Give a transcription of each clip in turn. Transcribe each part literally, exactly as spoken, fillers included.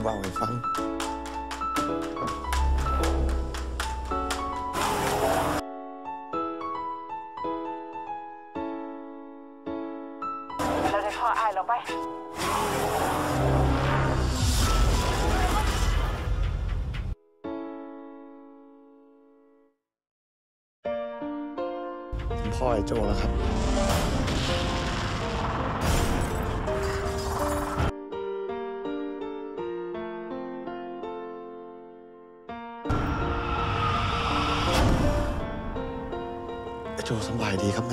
ที่ว่าไว้ฟังเราจะพออายเราไปพ่อไอ้โจแล้วครับไอ้โจสบายดีครับแม่ไอ้อยาก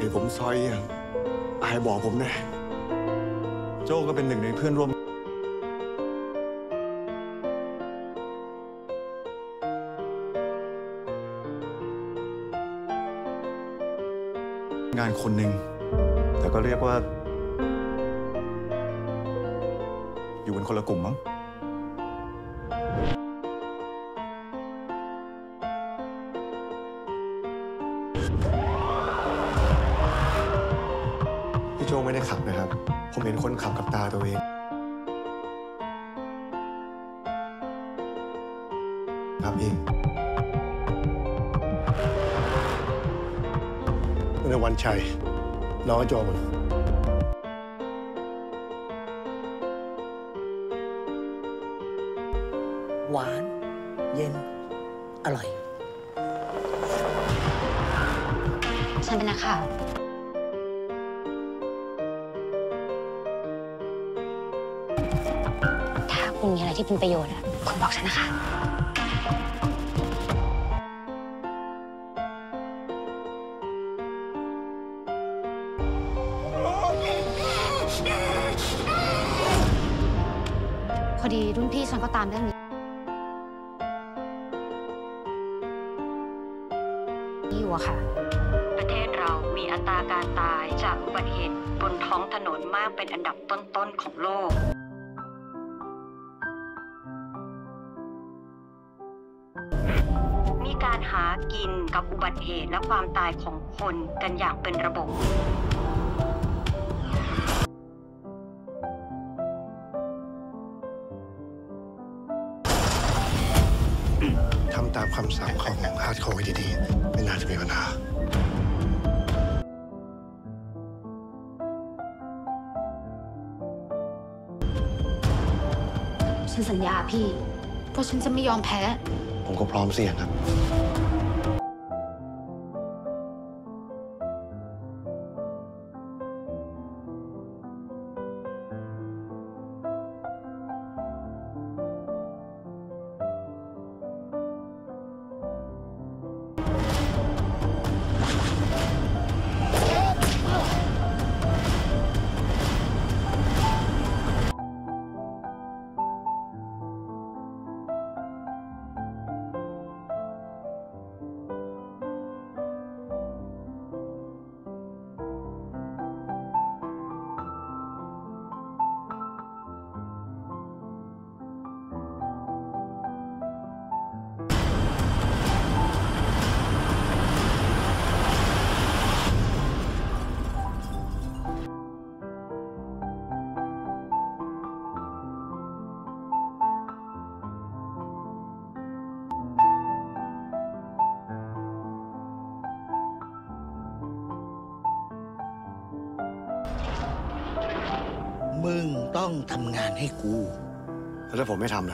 ให้ผมซอยอย่างไอ้บอกผมนะโจก็เป็นหนึ่งในเพื่อนร่วมงานคนหนึ่งแต่ก็เรียกว่าอยู่เป็นคนละกลุ่มมั้งพี่โจไม่ได้ขับนะครับผมเห็นคนขับกับตาตัวเองขับเองในวันชัยน้องไอ้โจมันหวานเย็นอร่อยฉันเป็นนักข่าวถ้าคุณมีอะไรที่เป็นประโยชน์คุณบอกฉันนะคะพอดีรุ่นพี่ฉันก็ตามเรื่องนี้อยู่อะค่ะประเทศเรามีอัตราการตายจากอุบัติเหตุบนท้องถนนมากเป็นอันดับต้นๆของโลกมีการหากินกับอุบัติเหตุและความตายของคนกันอย่างเป็นระบบทำตามคำสั่งของฮาร์ดคอร์ไว้ดีๆไม่น่าจะมีปัญหาฉันสัญญาพี่เพราะฉันจะไม่ยอมแพ้ผมก็พร้อมเสี่ยงครับมึงต้องทำงานให้กูแล้วถ้าผมไม่ทำล่ะ